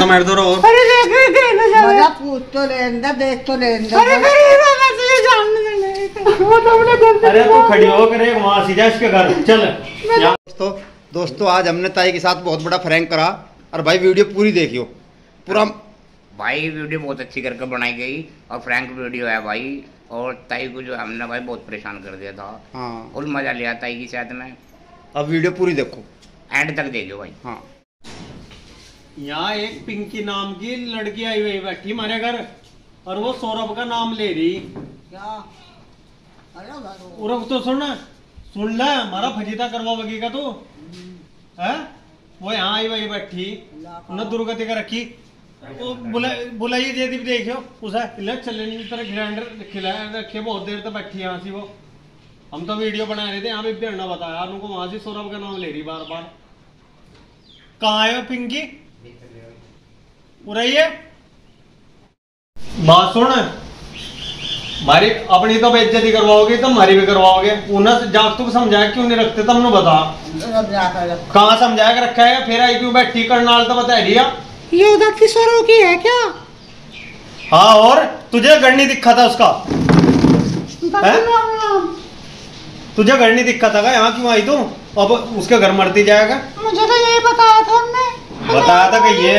तो मार दो रो अरे पूछ तो लेंदा देख तो लेंदा अरे अरे तू खड़ी हो करे वहां सीधा इसके घर चल। दोस्तों आज हमने ताई के साथ बहुत बड़ा फ्रैंक करा और भाई वीडियो पूरी देखियो पूरा भाई वीडियो बहुत अच्छी करके बनाई गई और फ्रैंक वीडियो है भाई और ताई को जो हमने भाई बहुत परेशान कर दिया था हाँ। और मजा लिया ताई की साथ में। अब वीडियो पूरी देखो एंड तक देखो भाई हाँ। यहाँ एक पिंकी नाम की लड़की आई हुई बैठी हमारे घर और वो सौरभ का नाम ले रही क्या तो सुन ला हमारा फजीता करवा बगीचा तो है वो यहाँ आई हुई बैठी न दुर्गति का रखी बुलाइए जयदीप देखियो उसे चले नहीं तरह ग्राइंडर खिलाया रखे बहुत देर तक बैठी यहाँ से वो हम तो वीडियो बना रहे थे यहाँ पे बताया उनको वहां से सौरभ का नाम ले रही बार बार। कहाँ आए हो पिंकी उड़ाइए बात सुन हमारी अपनी तो बेइज्जती करवाओगे तो हमारी भी करवाओगे उन्हें जाग तुम समझाया क्यों नहीं रखते तुमने बता कहाँ समझाया रखा है फिर आई क्यों बैठी करनाल तो बता दिया ये उधर की सौरव की है क्या हाँ और तुझे घर नहीं दिखा था उसका तुझे घर नहीं दिखा था यहाँ क्यों आई तू अब उसके घर मरती जाएगा मुझे तो यही बताया था उनने बताया था कि ये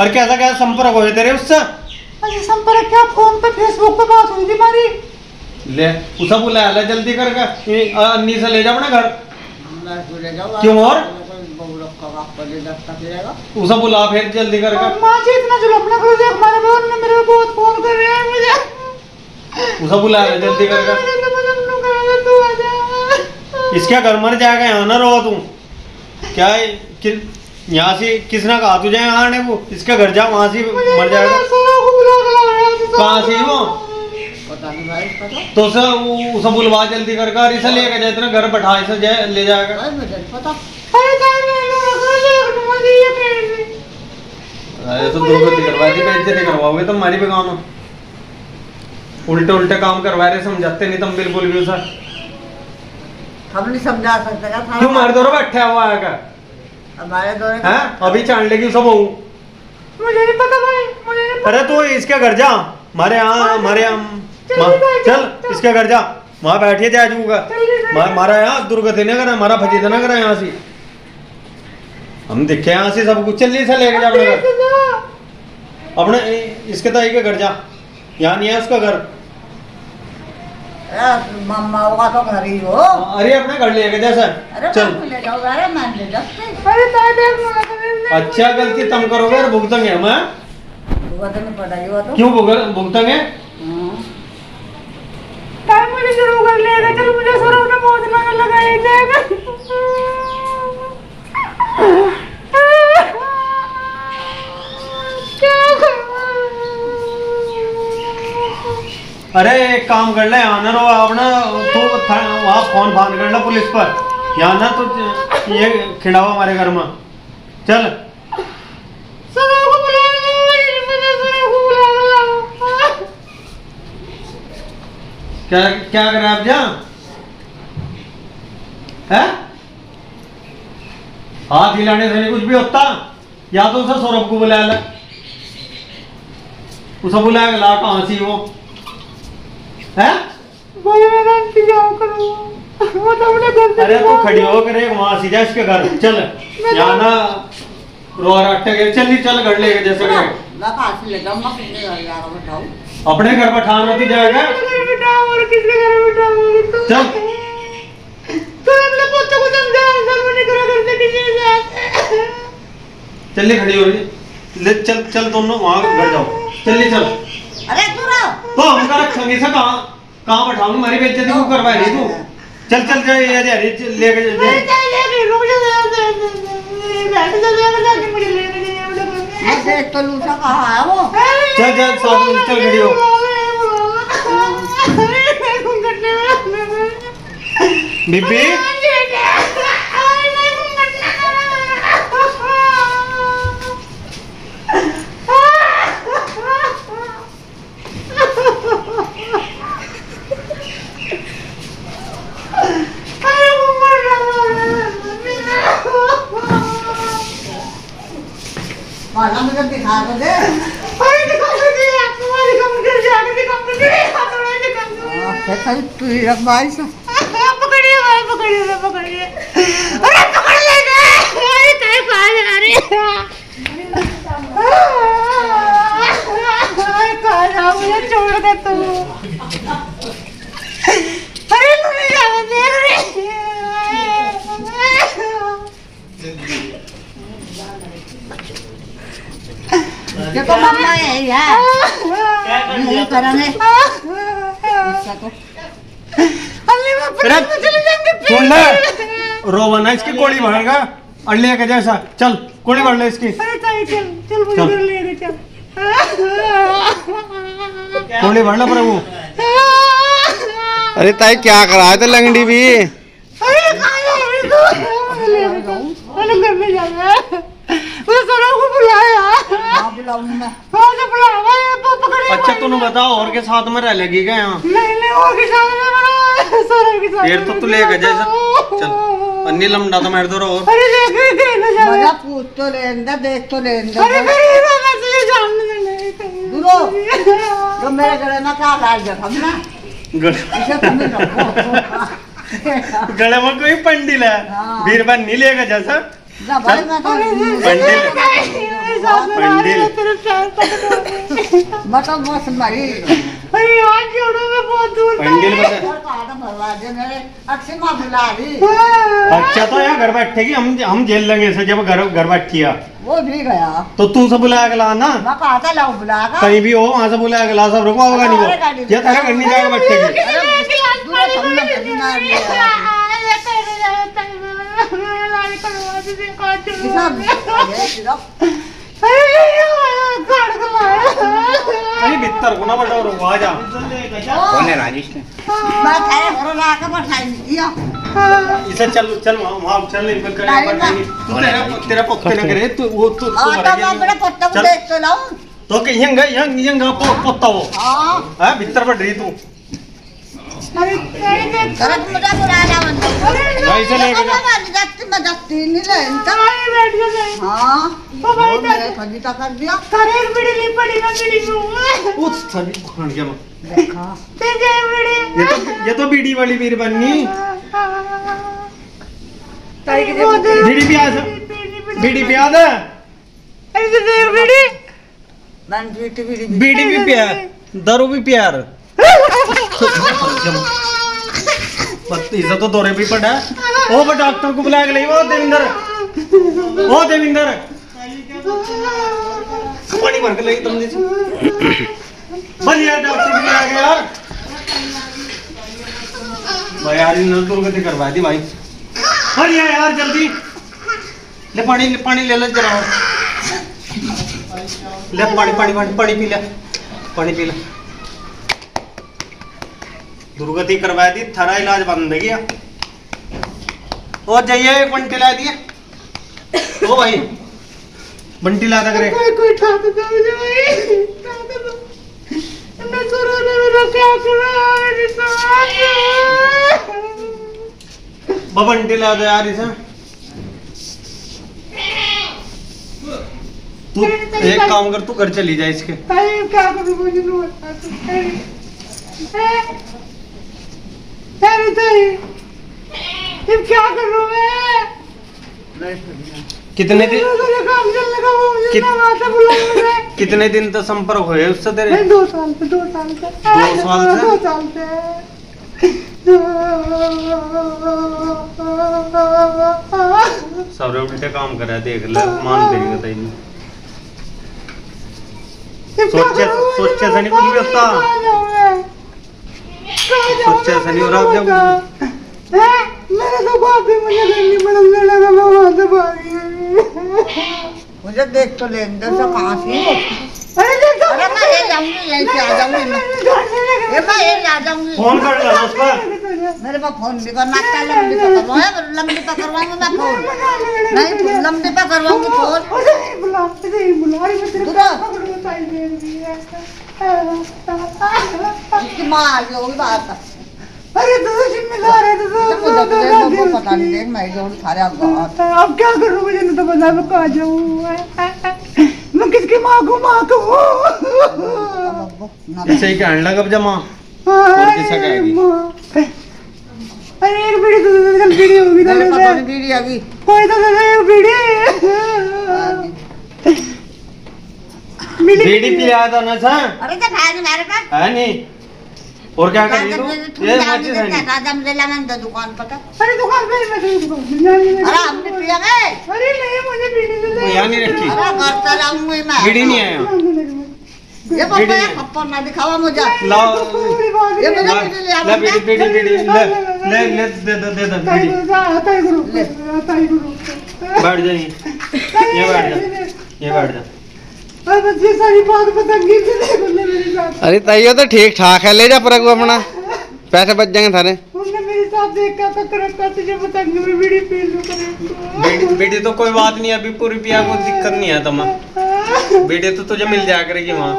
और कैसा कैसा संपर्क हुए तेरे उससे अच्छा संपर्क क्या फोन पे फेसबुक पे बात हुई थी हमारी ले उसे बुलाया ले जल्दी करके अन्नी से ले जा अपने घर क्यों और उसे बुला फिर जल्दी करके इतना मेरे बहुत फोन कर रहे हैं मुझे उसे बुला जल्दी करके इसका घर मर जाएगा यहाँ ना रहो तुम क्या यहाँ से किसने कहा तुझे यहाँ आने को इसके घर जाओ वहाँ से मर जाएगा कहाँ से वो पता नहीं भाई तो उसे बुलवा जल्दी करके इसे लेके जाए इतना घर बैठा इसे ले जाएगा तो करवाओगे तो हमारी भी काम उल्टे उल्टे काम करवा रहे समझाते नहीं तुम बिल्कुल भी सर हम नहीं समझा सकते क्यों हमारे दौरे बैठा हुआ है हमारे दौरे हैं अभी चांडले की सब हूँ मुझे नहीं पता भाई मुझे नहीं पता अरे तू इसके घर जा हमारे यहाँ चल इसके घर जा वहाँ बैठिए जाऊँगा हमारा यहाँ दुर्गति ना करा हमारा फजीदा ना करा यहाँ से हम देखे यहाँ से सब कुछ चलिए से लेके जा अपने इसके ताई के घर जा यहाँ नहीं है उसका घर मम्मा होगा तो घर ही हो अरे अपने घर लेके जैसा चल अच्छा गलती तुम करोगे भुगतेंगे हम क्यों भुगतेंगे अरे एक काम कर ले ना रो अपना तो वहाँ फोन फान कर ले पुलिस पर यहाँ ना तो ये खिड़ावा हमारे घर में चल क्या क्या कर आप जा है हाथ हिलाने से नहीं कुछ भी होता या तो उसे सौरभ को बुला ले उसे बुलाया ला कहाँ से वो है? अरे तू खड़ी हो करे वहाँ सीधा इसके घर चल जाना चल चल घर लेके जैसे अपने घर बैठाना तो जाएगा चल चलिए खड़ी हो ले चल चल दोनों वहाँ घर जाओ चलिए चल अरे तो हम कहाँ बैठाऊंगी हमारी बेइज्जती क्यों करवा रही तू चल चल जा लेके चल चल साथ में चल खड़ी हो बीबी वाला मुझे दिखा तो दे। अरे दिखा तो दे, आपको वाली कंप्यूटर जाके दिखा तो दे, हाथ वाला दिखा तो दे। आपके कल तू रख बारिश। पकड़िए भाई, पकड़िए, पकड़िए। अरे पकड़ लेना। अरे तेरे पास आ रही है। अरे कहाँ जाओ, मुझे छोड़ दे तू। अरे तुम्हें जाओ देख रही है। देखो मम्मा है यार, क्या कर रहे हैं? अल्ले बाप रे, चले जाएंगे। सुन ले, रोवना इसकी कोड़ी भरेगा अल्ले के जैसा। चल कोड़ी भर ले इसकी। अरे चल चल चल, मुझे घर ले दे, चल कोड़ी भर ले प्रभु। अरे ताई क्या करा था लंगड़ी भी? अरे घर में जाना है, बुलाया। अच्छा तूने बताओ और के साथ में रह लगी क्या यहाँ? नहीं, और के साथ में बना। फिर तो तू लेगा जैसा। चल अन्य लम्डा तो मेरे दो और। अरे मजा पूछ तो लेंदा, देख तो लेंदा। अरे दूरो तो मेरे गले ना क्या लाल जब हम ना गले में कोई पंडिल है, बीरबा नहीं लेगा जैसा। मतलब बहुत मरी। अरे यार जोड़ों में बहुत दूर अच्छा तो यहाँ घर बैठेगी, हम जेल लगे से जब घर बैठिया वो भी गया तो तू सब बुलाया गला ना, लाओ बुलाया कहीं भी हो वहाँ से बुलाया गला, सब रुकवा होगा नहीं वो तेरा घर नहीं जाएगा बैठेगी। अरे भीतर गुना बड़ा और आजा। कौन है राजेश ने? बात है और ला के बैठा दिया। इसे चल चल वहां चल, इनका करे तू तेरा पत्ते ना करे तू वो तू आता मैं बड़ा पत्ता को देख तो लाऊं तो के यंग यंग यंग पत्ता वो हां भीतर बैठ रही तू। अरे तरत मजा बुला ला मन भाई से ले के मदद नहीं लेता। बैठ जा भाई। हां ओ भाई तेरे फजीता कर दिया, करे बिड़ी ली पड़ी ना बिड़ी तू उस सभी खान गया मैं देखा तेरे बिड़ी। ये तो बीड़ी वाली वीर बननी ताई के बीड़ी प्यास, बीड़ी प्याद है। अरे देख बीड़ी मन बीड़ी बीड़ी भी प्यार, दारू भी प्यार। इसे तो दौरे भी पड़ा। ओ वो डॉक्टर को बुला के ले। ओ देविंदर, ओ देविंदर पानी भर के ले तुमने बढ़िया डॉक्टर भी आ गया यार। भाई यार इन दूर गति करवा दी भाई। बढ़िया यार जल्दी ले पानी, पानी ले ले जरा ले पानी, पानी पानी पानी पी ले, पानी पी ले। दुर्गति करवा दी, थारा इलाज बंद गया। और जाइए एक बंटी ला दिया। ओ भाई बंटी ला दे करे कोई ठाक दे मुझे भाई ठाक दे मैं सोरो रे मेरा क्या करा रे साथ बंटी ला दे यार इसे। तू एक काम कर, तू घर चली जा इसके। भाई क्या करूं मुझे नहीं पता। तू अरे ताई अब क्या करूं मैं? कितने दिन कितने दिन तो संपर्क हुए उससे तेरे? मैं 2 साल से 2 साल से 2 साल से सारे उल्टे काम कर रहा है, देख ले मान देगा ताई ने। सोचे से नहीं कुछ भी होता, सोचा ऐसा नहीं हो रहा जब मेरा तो बाप भी मुझे गली बदलने लगा। मैं वहाँ से भाग गई। मुझे देख तो ले अंदर से कांसी। अरे देख अरे मैं ये जाऊँगी, यहीं से आ जाऊँगी मैं, ये मैं ये आ जाऊँगी। फोन कर लो उसका, मेरे पास फोन नहीं करना। क्या लम्बी पकड़वाओ है? लम्बी पकड़वाऊँगी मैं फोन, नहीं लम्बी पकड़वाऊँगी फोन। बुला मार लोग बात। अरे तो पता नहीं देख मैं जोड़ सारे। अब क्या करूँ मुझे नहीं तो पता, मैं कहाँ जाऊँ? और क्या कर रही हो? ये मच्छी सही। कादम ले लाना तो दुकान पर का। अरे दुकान पे मत। अरे हमने पिया गए। अरे नहीं मुझे बीड़ी नहीं। मैं यहाँ नहीं रखी। अरे करता रहूँ मैं। बीड़ी नहीं है यहाँ। ये पापा ये पापा ना दिखावा मुझे। लाओ। ये मुझे बीड़ी ले आओ। बीड़ी बीड़ी बीड़ी ले ले दे दे दे दे बीड़ी। आता ही गुरु। आता ही गुरु। बैठ जाइए। ये बैठ जा। ये बैठ जा। अरे तैयो तो ठीक ठाक है, ले जा पर अपना पैसे बच जाएंगे थारे। मेरे साथ देखा तो बीड़ी बीड़ी तो कोई बात नहीं, अभी पूरी पिया को दिक्कत नहीं आता माँ। बीड़ी तो तुझे मिल जाया करेगी माँ।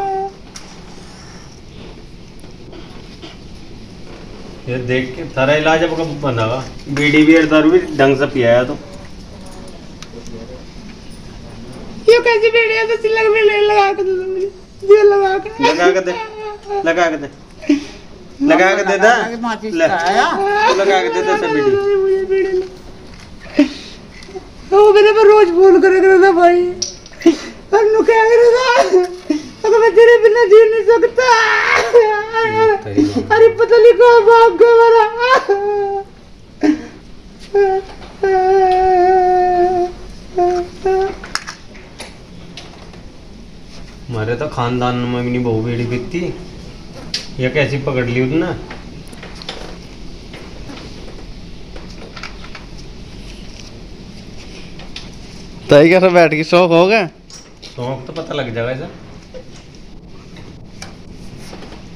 ये देख के थारा इलाज अब कब बनेगा? बीड़ी भी दारू भी ढंग से पिया तो कैसी बेड़िया तो सिलक में लगा के दे दो मुझे। ये लगा के दे दा लगा के दे सब बेड़ी। वो मेरे पर रोज फोन करे था भाई। अब नु क्या करे था? अगर मैं तेरे बिना जी नहीं सकता। अरे पता नहीं को बाप को मारा। हमारे तो खानदान में भी नहीं बहु बेड़ी पीती। ये कैसी पकड़ ली उसने? ताई बैठ के शौक हो गया? शौक तो पता लग जाएगा इसे।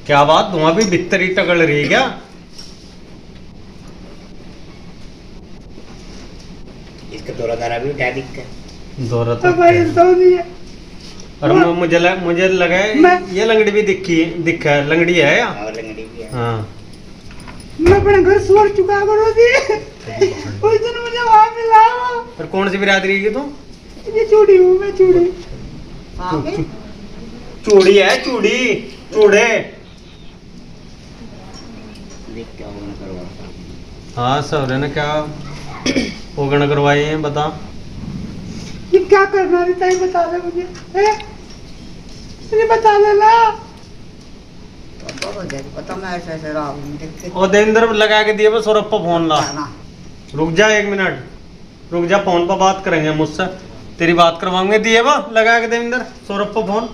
क्या बात धुआं भी भितरी टकड़ रही क्या? इसका दौरा दारा भी क्या दिक्कत? दौरा तो नहीं है। और मुझे लगा ये लंगड़ी भी दिखा लंगड़ी है या? और लंगड़ी भी है। हाँ। मैं अपने घर सोच चुका करो थी। उस दिन मुझे वहाँ मिला। पर कौन सी बिरादरी की तुम? ये चूड़ी हूँ मैं चूड़ी। चूड़ी है चूड़ी चूड़े। हाँ सौरे ने क्या ओगन करवाई है बता? ये क्या करना रहता है बता दे मुझे। बता दे ना पता मैं ऐसे और देवेंद्र लगा के दिए सौरभ फोन ला। रुक जा 1 मिनट रुक जा, फोन पर बात करेंगे मुझसे, तेरी बात करवाऊंगे। दिए बा लगा के देवेंद्र सौरभ फोन।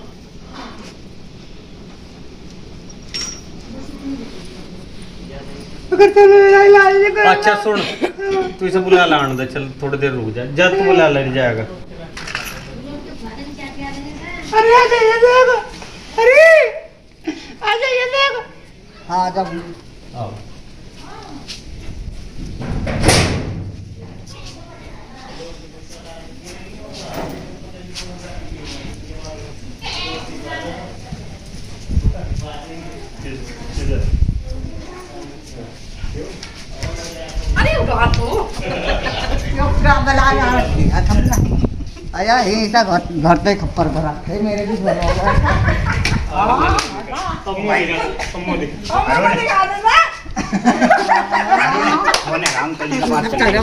अच्छा सुन तू इसे बुला लाने दे, चल थोड़ी देर रुक जा। जब तू बुला ले जाएगा। अरे आजा ये देखो, अरे आजा ये देखो। हाँ आजा आओ। अरे बात हो आया ही घर पे खप्पर भरा मेरे भी भरा।